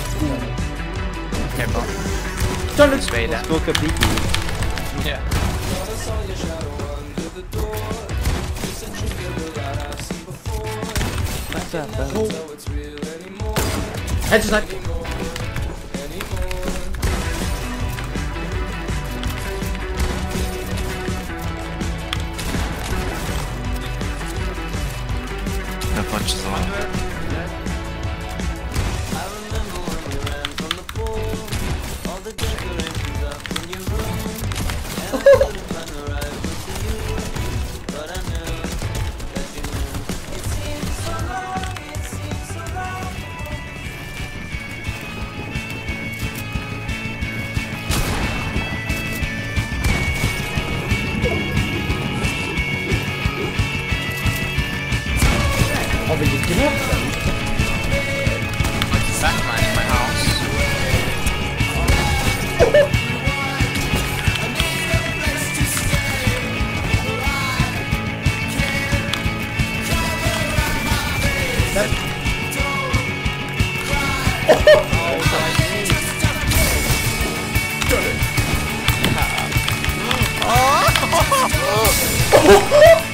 that's cool. Okay, bro. Don't let's go completely. Yeah. That's that, that's cool. That's not cool. The punch is on. Oh!